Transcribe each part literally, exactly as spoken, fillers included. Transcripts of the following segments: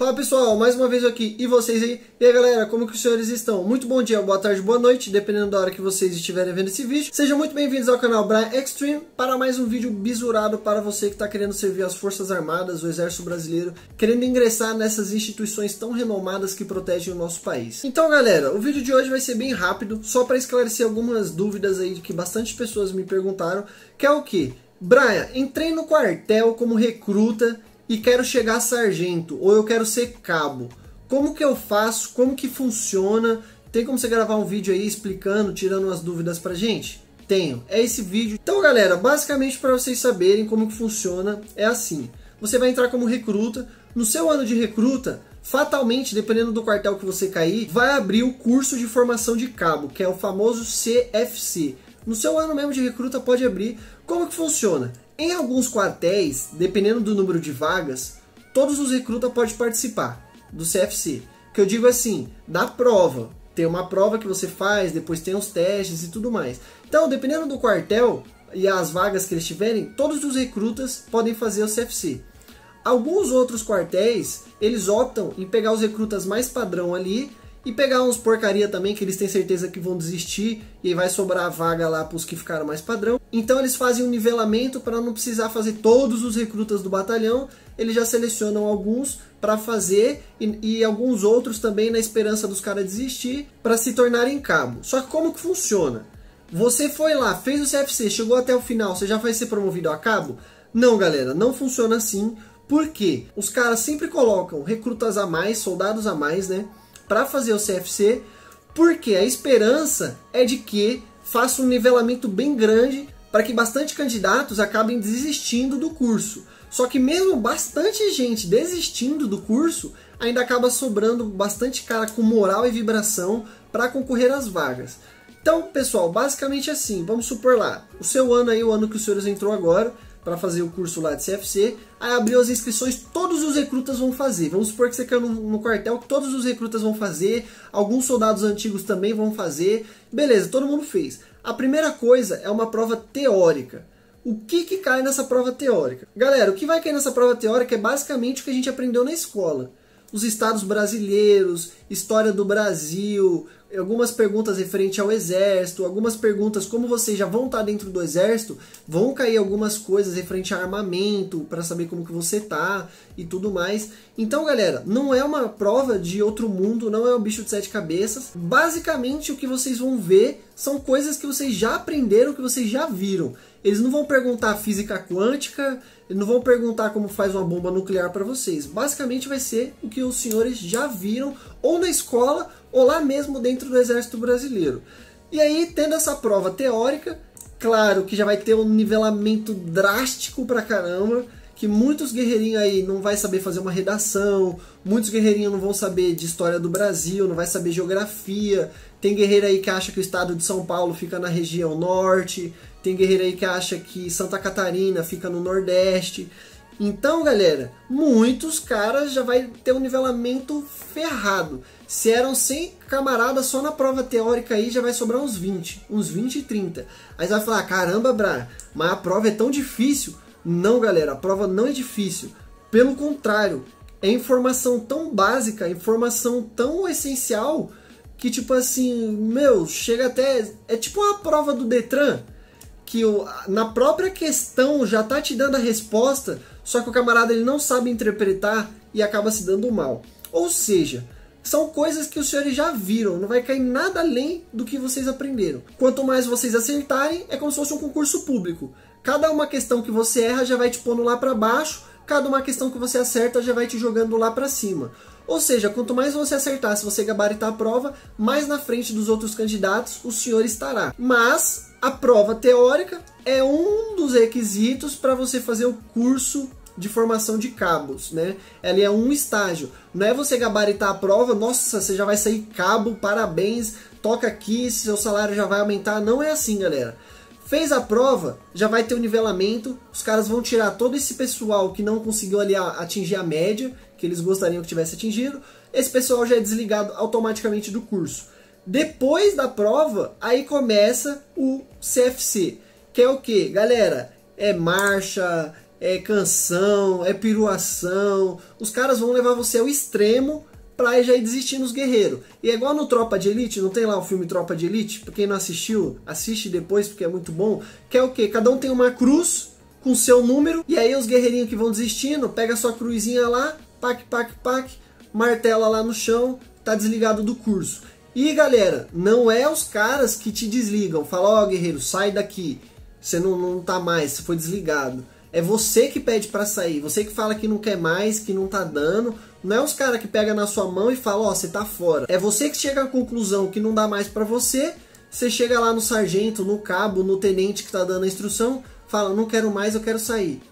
Fala pessoal, mais uma vez aqui, e vocês aí? E aí galera, como que os senhores estão? Muito bom dia, boa tarde, boa noite, dependendo da hora que vocês estiverem vendo esse vídeo. Sejam muito bem-vindos ao canal Bryan Extreme para mais um vídeo bizurado para você que está querendo servir as Forças Armadas, o Exército Brasileiro, querendo ingressar nessas instituições tão renomadas que protegem o nosso país. Então galera, o vídeo de hoje vai ser bem rápido, só para esclarecer algumas dúvidas aí que bastante pessoas me perguntaram, que é o que? Bryan, entrei no quartel como recruta e quero chegar a sargento, ou eu quero ser cabo. Como que eu faço? Como que funciona? Tem como você gravar um vídeo aí explicando, tirando umas dúvidas pra gente? Tenho, é esse vídeo. Então galera, basicamente para vocês saberem como que funciona, é assim. Você vai entrar como recruta, no seu ano de recruta, fatalmente, dependendo do quartel que você cair, vai abrir o curso de formação de cabo, que é o famoso C F C. No seu ano mesmo de recruta pode abrir. Como que funciona? Em alguns quartéis, dependendo do número de vagas, todos os recrutas podem participar do C F C. Que eu digo assim, da prova. Tem uma prova que você faz, depois tem os testes e tudo mais. Então, dependendo do quartel e as vagas que eles tiverem, todos os recrutas podem fazer o C F C. Alguns outros quartéis, eles optam em pegar os recrutas mais padrão ali e pegar uns porcaria também, que eles têm certeza que vão desistir, e aí vai sobrar a vaga lá para os que ficaram mais padrão. Então eles fazem um nivelamento para não precisar fazer todos os recrutas do batalhão, eles já selecionam alguns para fazer, e, e alguns outros também na esperança dos caras desistir, para se tornarem cabo. Só que como que funciona? Você foi lá, fez o C F C, chegou até o final, você já vai ser promovido a cabo? Não galera, não funciona assim, porque os caras sempre colocam recrutas a mais, soldados a mais, né? Para fazer o C F C, porque a esperança é de que faça um nivelamento bem grande para que bastante candidatos acabem desistindo do curso. Só que mesmo bastante gente desistindo do curso, ainda acaba sobrando bastante cara com moral e vibração para concorrer às vagas. Então, pessoal, basicamente assim, vamos supor lá, o seu ano aí, o ano que os senhores entrou agora, para fazer o curso lá de C F C, aí abriu as inscrições, todos os recrutas vão fazer. Vamos supor que você caiu no, no quartel, todos os recrutas vão fazer, alguns soldados antigos também vão fazer. Beleza, todo mundo fez. A primeira coisa é uma prova teórica. O que que cai nessa prova teórica? Galera, o que vai cair nessa prova teórica é basicamente o que a gente aprendeu na escola. Os estados brasileiros, história do Brasil, algumas perguntas referente ao exército, algumas perguntas, como vocês já vão estar dentro do exército, vão cair algumas coisas referente a armamento, para saber como que você tá e tudo mais. Então galera, não é uma prova de outro mundo, não é um bicho de sete cabeças. Basicamente o que vocês vão ver são coisas que vocês já aprenderam, que vocês já viram. Eles não vão perguntar física quântica, não vão perguntar como faz uma bomba nuclear para vocês. Basicamente vai ser o que os senhores já viram, ou na escola, ou lá mesmo dentro do Exército Brasileiro. E aí, tendo essa prova teórica, claro que já vai ter um nivelamento drástico pra caramba, que muitos guerreirinhos aí não vai saber fazer uma redação, muitos guerreirinhos não vão saber de história do Brasil, não vai saber geografia, tem guerreiro aí que acha que o estado de São Paulo fica na região norte, tem guerreiro aí que acha que Santa Catarina fica no Nordeste. Então, galera, muitos caras já vai ter um nivelamento ferrado. Se eram cem camaradas só na prova teórica aí, já vai sobrar uns vinte, uns vinte e trinta. Aí você vai falar, caramba, Bryan, mas a prova é tão difícil. Não, galera, a prova não é difícil. Pelo contrário, é informação tão básica, informação tão essencial, que tipo assim, meu, chega até... É tipo a prova do Detran, que na própria questão já tá te dando a resposta, só que o camarada ele não sabe interpretar e acaba se dando mal. Ou seja, são coisas que os senhores já viram, não vai cair nada além do que vocês aprenderam. Quanto mais vocês acertarem, é como se fosse um concurso público. Cada uma questão que você erra já vai te pondo lá para baixo, cada uma questão que você acerta já vai te jogando lá para cima. Ou seja, quanto mais você acertar, se você gabaritar a prova, mais na frente dos outros candidatos o senhor estará. Mas a prova teórica é um dos requisitos para você fazer o curso de formação de cabos, né? Ela é um estágio. Não é você gabaritar a prova, nossa, você já vai sair cabo, parabéns, toca aqui, seu salário já vai aumentar. Não é assim, galera. Fez a prova, já vai ter o nivelamento, os caras vão tirar todo esse pessoal que não conseguiu ali atingir a média, que eles gostariam que tivesse atingido. Esse pessoal já é desligado automaticamente do curso. Depois da prova, aí começa o C F C, que é o que? Galera, é marcha, é canção, é piruação. Os caras vão levar você ao extremo pra já ir desistindo os guerreiros. E é igual no Tropa de Elite, não tem lá o filme Tropa de Elite? Pra quem não assistiu, assiste depois porque é muito bom. Que é o quê? Cada um tem uma cruz com seu número, e aí os guerreirinhos que vão desistindo, pega sua cruzinha lá, pac, pac, pac, martela lá no chão, tá desligado do curso. E galera, não é os caras que te desligam, fala, ó, guerreiro, sai daqui, você não, não tá mais, você foi desligado. É você que pede pra sair, você que fala que não quer mais, que não tá dando. Não é os caras que pegam na sua mão e falam, ó, você tá fora. É você que chega à conclusão que não dá mais pra você, você chega lá no sargento, no cabo, no tenente que tá dando a instrução, fala, não quero mais, eu quero sair.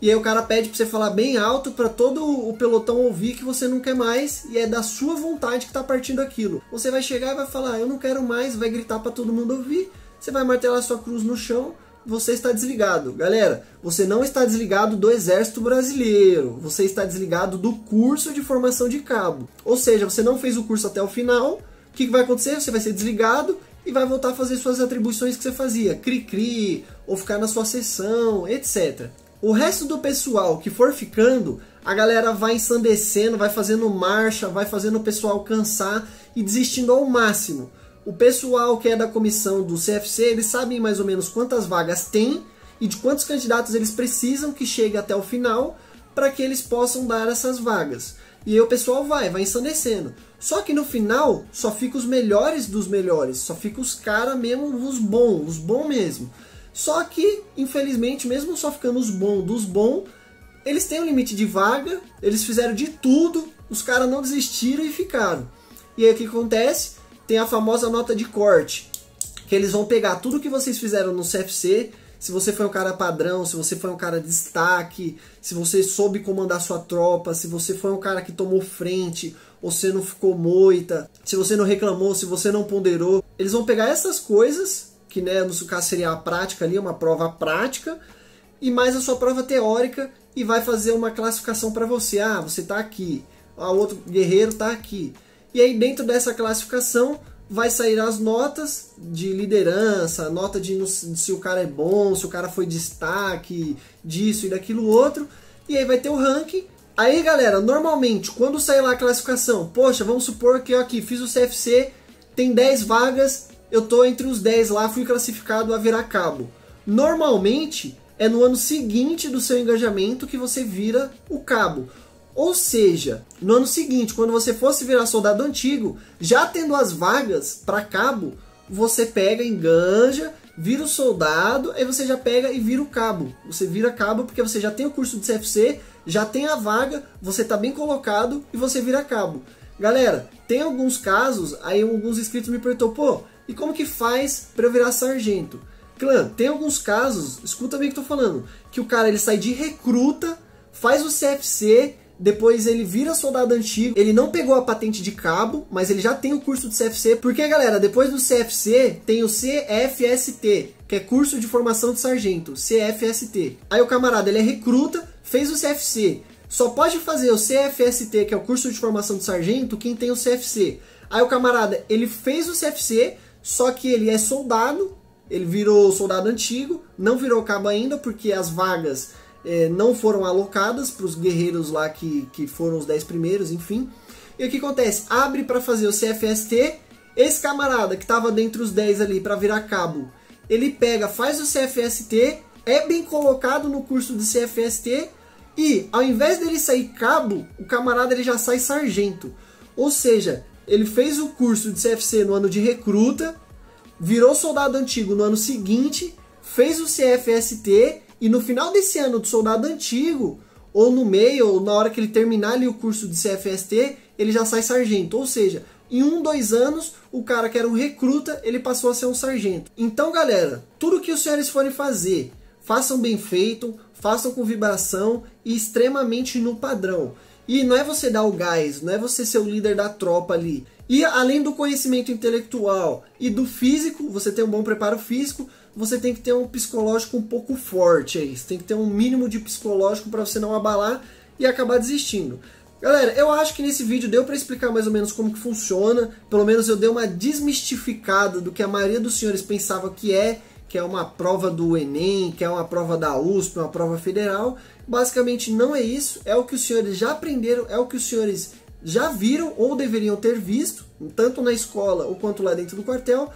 E aí o cara pede pra você falar bem alto pra todo o pelotão ouvir que você não quer mais, e é da sua vontade que tá partindo aquilo. Você vai chegar e vai falar, eu não quero mais, vai gritar pra todo mundo ouvir, você vai martelar sua cruz no chão, você está desligado. Galera, você não está desligado do Exército Brasileiro, você está desligado do curso de formação de cabo. Ou seja, você não fez o curso até o final, o que vai acontecer? Você vai ser desligado e vai voltar a fazer suas atribuições que você fazia, cri-cri, ou ficar na sua sessão, etcétera. O resto do pessoal que for ficando, a galera vai ensandecendo, vai fazendo marcha, vai fazendo o pessoal cansar e desistindo ao máximo. O pessoal que é da comissão do C F C, eles sabem mais ou menos quantas vagas tem e de quantos candidatos eles precisam que chegue até o final para que eles possam dar essas vagas. E aí o pessoal vai, vai ensandecendo. Só que no final, só fica os melhores dos melhores, só fica os caras mesmo, os bons, os bons mesmo. Só que, infelizmente, mesmo só ficando os bons dos bons, eles têm um limite de vaga, eles fizeram de tudo, os caras não desistiram e ficaram. E aí o que acontece? Tem a famosa nota de corte, que eles vão pegar tudo que vocês fizeram no C F C, se você foi um cara padrão, se você foi um cara de destaque, se você soube comandar sua tropa, se você foi um cara que tomou frente, ou você não ficou moita, se você não reclamou, se você não ponderou. Eles vão pegar essas coisas, que né, no seu caso seria a prática ali, uma prova prática, e mais a sua prova teórica, e vai fazer uma classificação para você. Ah, você tá aqui, ah, o outro guerreiro tá aqui. E aí dentro dessa classificação vai sair as notas de liderança, nota de se o cara é bom, se o cara foi destaque, disso e daquilo outro. E aí vai ter o ranking. Aí galera, normalmente quando sair lá a classificação, poxa, vamos supor que eu aqui fiz o C F C, tem dez vagas, eu tô entre os dez lá, fui classificado a virar cabo. Normalmente é no ano seguinte do seu engajamento que você vira o cabo. Ou seja, no ano seguinte, quando você fosse virar soldado antigo, já tendo as vagas para cabo, você pega, enganja, vira o soldado, aí você já pega e vira o cabo. Você vira cabo porque você já tem o curso de C F C, já tem a vaga, você está bem colocado e você vira cabo. Galera, tem alguns casos, aí alguns inscritos me perguntou, pô, e como que faz para eu virar sargento? Clã, tem alguns casos, escuta bem o que eu tô falando, que o cara ele sai de recruta, faz o C F C, depois ele vira soldado antigo, ele não pegou a patente de cabo, mas ele já tem o curso de C F C, porque galera, depois do C F C tem o C F S T, que é curso de formação de sargento, C F S T. Aí o camarada, ele é recruta, fez o C F C, só pode fazer o C F S T, que é o curso de formação de sargento, quem tem o C F C. Aí o camarada, ele fez o C F C, só que ele é soldado, ele virou soldado antigo, não virou cabo ainda, porque as vagas É, não foram alocadas para os guerreiros lá que, que foram os dez primeiros, enfim. E o que acontece? Abre para fazer o C F S T, esse camarada que estava dentro dos dez ali para virar cabo, ele pega, faz o C F S T, é bem colocado no curso de C F S T, e ao invés dele sair cabo, o camarada ele já sai sargento. Ou seja, ele fez o curso de C F C no ano de recruta, virou soldado antigo no ano seguinte, fez o C F S T, e no final desse ano do soldado antigo, ou no meio, ou na hora que ele terminar ali o curso de C F S T, ele já sai sargento. Ou seja, em um, dois anos, o cara que era um recruta, ele passou a ser um sargento. Então, galera, tudo que os senhores forem fazer, façam bem feito, façam com vibração e extremamente no padrão. E não é você dar o gás, não é você ser o líder da tropa ali. E além do conhecimento intelectual e do físico, você tem um bom preparo físico, você tem que ter um psicológico um pouco forte aí. Você tem que ter um mínimo de psicológico para você não abalar e acabar desistindo. Galera, eu acho que nesse vídeo deu para explicar mais ou menos como que funciona. Pelo menos eu dei uma desmistificada do que a maioria dos senhores pensava que é, que é uma prova do Enem, que é uma prova da U S P, uma prova federal. Basicamente não é isso, é o que os senhores já aprenderam, é o que os senhores já viram ou deveriam ter visto, tanto na escola ou quanto lá dentro do quartel.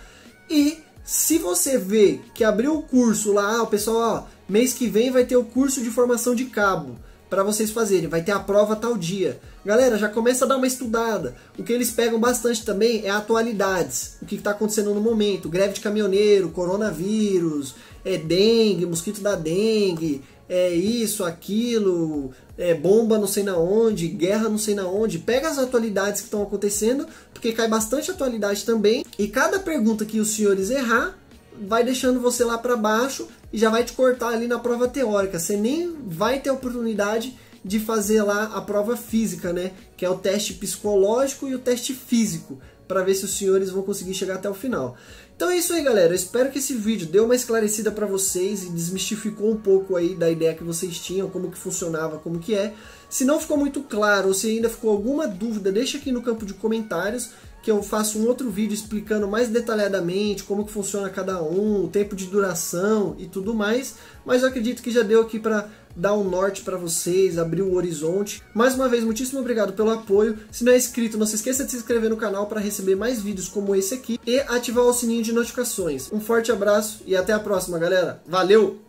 E se você vê que abriu o curso lá, ah, o pessoal, ó, mês que vem vai ter o curso de formação de cabo para vocês fazerem, vai ter a prova tal dia. Galera, já começa a dar uma estudada. O que eles pegam bastante também é atualidades, o que está acontecendo no momento, greve de caminhoneiro, coronavírus, é dengue, mosquito da dengue, é isso, aquilo, é bomba não sei na onde, guerra não sei na onde. Pega as atualidades que estão acontecendo, porque cai bastante atualidade também. E cada pergunta que os senhores errar, vai deixando você lá para baixo e já vai te cortar ali na prova teórica. Você nem vai ter oportunidade de fazer lá a prova física, né? Que é o teste psicológico e o teste físico, para ver se os senhores vão conseguir chegar até o final. Então é isso aí, galera. Eu espero que esse vídeo deu uma esclarecida para vocês e desmistificou um pouco aí da ideia que vocês tinham, como que funcionava, como que é. Se não ficou muito claro ou se ainda ficou alguma dúvida, deixa aqui no campo de comentários, que eu faço um outro vídeo explicando mais detalhadamente como que funciona cada um, o tempo de duração e tudo mais. Mas eu acredito que já deu aqui para dar um norte para vocês, abrir o horizonte. Mais uma vez, muitíssimo obrigado pelo apoio. Se não é inscrito, não se esqueça de se inscrever no canal para receber mais vídeos como esse aqui e ativar o sininho de notificações. Um forte abraço e até a próxima, galera. Valeu!